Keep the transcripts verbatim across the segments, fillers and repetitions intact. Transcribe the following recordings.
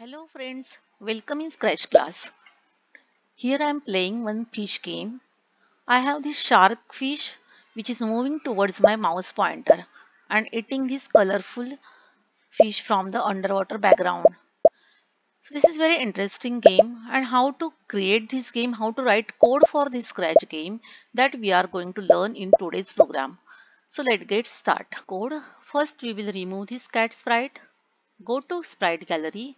Hello friends, welcome in Scratch class. Here I am playing one fish game. I have this sharp fish which is moving towards my mouse pointer and eating this colorful fish from the underwater background. So this is very interesting game, and how to create this game, how to write code for this Scratch game, that we are going to learn in today's program. So let's get start code. First we will remove this cat sprite. Go to Sprite Gallery.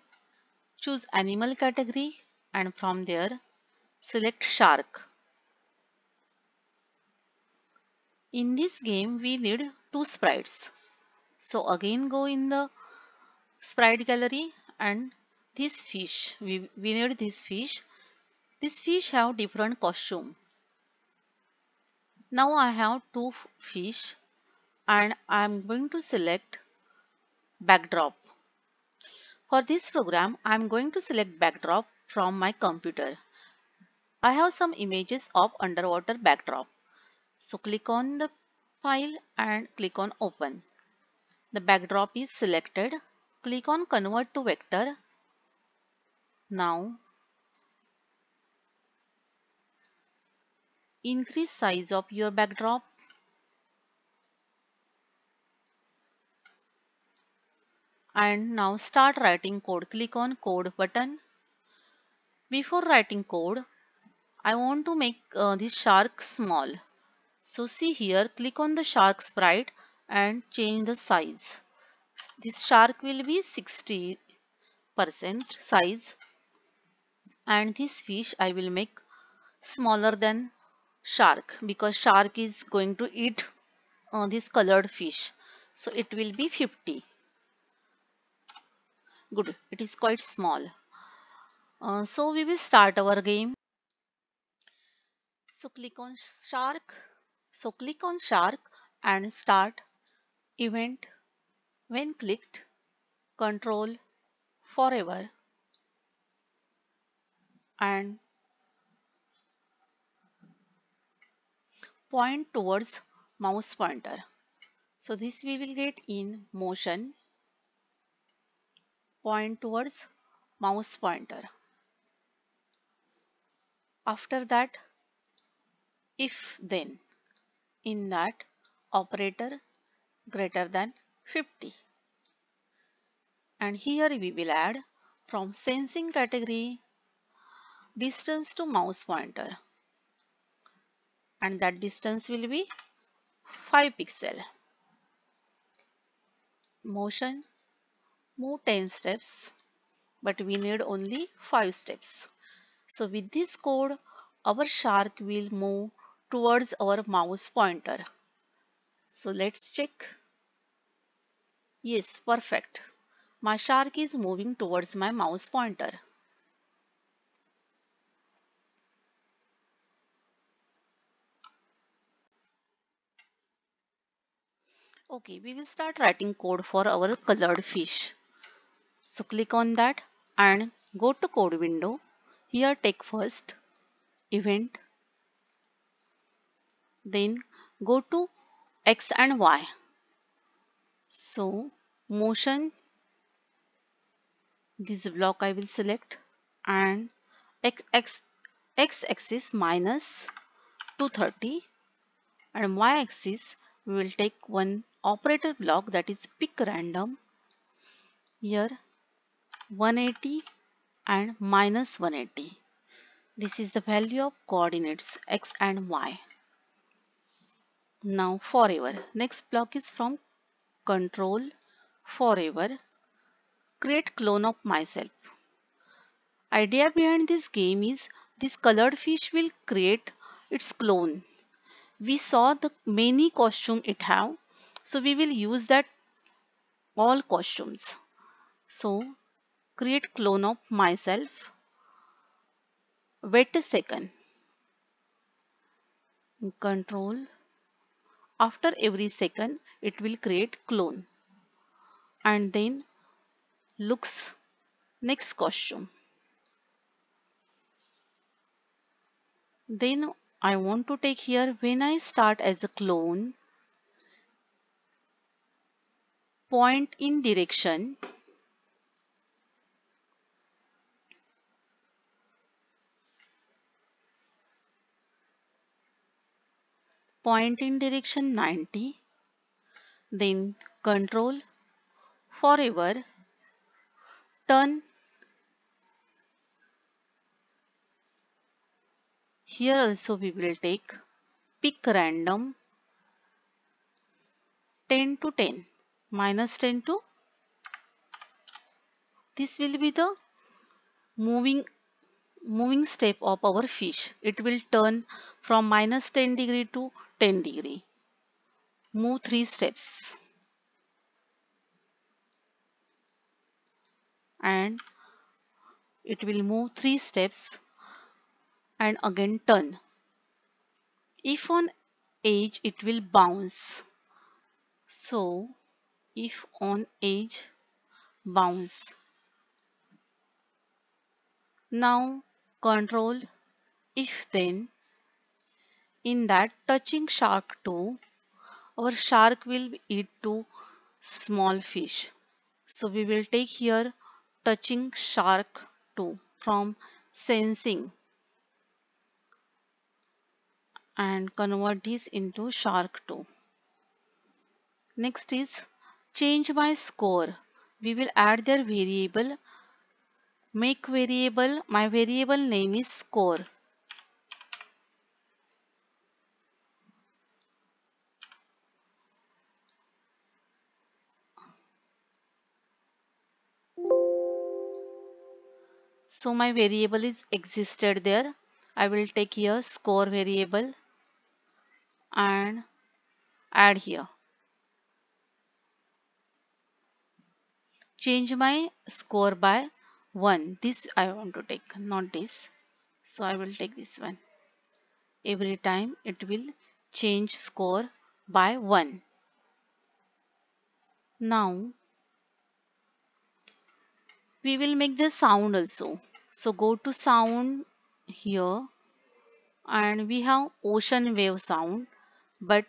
Choose animal category and from there select shark. In this game we need two sprites. So again go in the Sprite Gallery and this fish. We, we need this fish. This fish have different costume. Now I have two fish and I am going to select backdrop. For this program, I am going to select backdrop from my computer. I have some images of underwater backdrop. So click on the file and click on open. The backdrop is selected. Click on convert to vector. Now increase size of your backdrop. And now start writing code. Click on code button. Before writing code, I want to make uh, this shark small. So see here, click on the shark sprite and change the size. This shark will be sixty percent size. And this fish I will make smaller than shark, because shark is going to eat uh, this colored fish. So it will be fifty. Good, it is quite small. Uh, so we will start our game. So click on shark. So click on shark and start event. When clicked, control forever and point towards mouse pointer. So this we will get in motion. Point towards mouse pointer. After that, if then, in that operator greater than fifty. And here we will add from sensing category distance to mouse pointer, and that distance will be five pixel. Motion move ten steps, but we need only five steps. So with this code, our shark will move towards our mouse pointer. So let's check. Yes, perfect. My shark is moving towards my mouse pointer. Okay, we will start writing code for our colored fish. So click on that and go to code window. Here take first event, then go to X and Y. So motion, this block I will select, and X, X, X axis minus two thirty, and Y axis we will take one operator block, that is pick random. Here one eighty and minus one eighty. This is the value of coordinates X and Y. Now forever. Next block is from control forever. Create clone of myself. Idea behind this game is this colored fish will create its clone. We saw the many costume it have. So we will use that all costumes. So create clone of myself. Wait a second. Control. After every second it will create clone. And then looks next costume. Then I want to take here when I start as a clone, point in direction, point in direction ninety, then control forever, turn. Here also we will take pick random ten to ten, minus ten to, this will be the moving moving step of our fish. It will turn from minus ten degree to ten degree. Move three steps. And it will move three steps and again turn. If on edge it will bounce. So if on edge bounce. Now control if then. In that touching shark too, our shark will eat two small fish. So we will take here touching shark too from sensing and convert this into shark too. Next is change my score. We will add their variable. Make variable, my variable name is score. So my variable is existed there. I will take here score variable and add here. Change my score by one. This I want to take, not this. So I will take this one. Every time it will change score by one. Now we will make the sound also. So go to sound here and we have ocean wave sound, but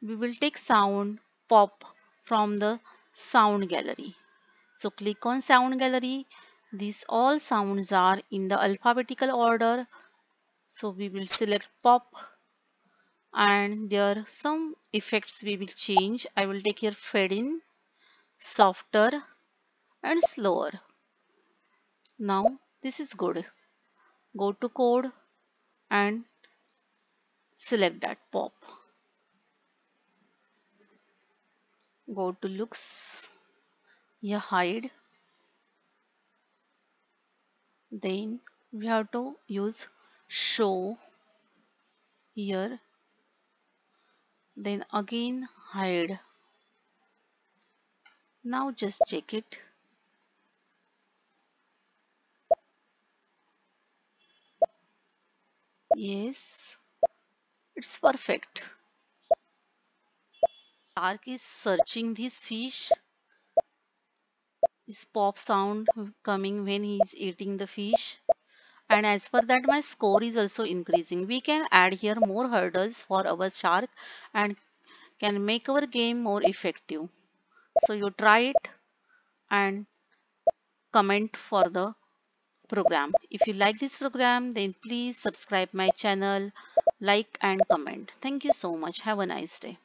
we will take sound pop from the sound gallery. So click on sound gallery. These all sounds are in the alphabetical order. So we will select pop and there are some effects we will change. I will take here fade in, softer and slower. Now this is good. Go to code and select that pop. Go to looks, here hide. Then we have to use show here, then again hide. Now just check it. Yes, it's perfect. Shark is searching this fish. This pop sound coming when he is eating the fish, and as per that my score is also increasing. We can add here more hurdles for our shark and can make our game more effective. So you try it and comment for the program. If you like this program, then please subscribe my channel, like and comment. Thank you so much. Have a nice day.